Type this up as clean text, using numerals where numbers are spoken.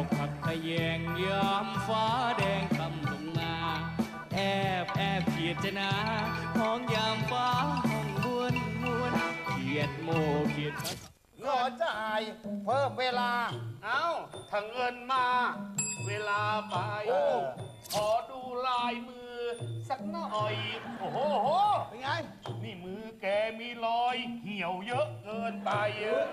อกผักทะแยงยามฟ้าแดงคำลงมาแอบแอบเขียดจะนาห้องยามฟ้าห้องมวนมวนเขียดโมเขียดรอจ่ายเพิ่มเวลาเอาถ้าเงินมาเวลาไปขอดูลายมือสักหน่อยโอ้โหเป็นไงนี่มือแกมีรอยเหี่ยวเยอะเกินไปเยอะ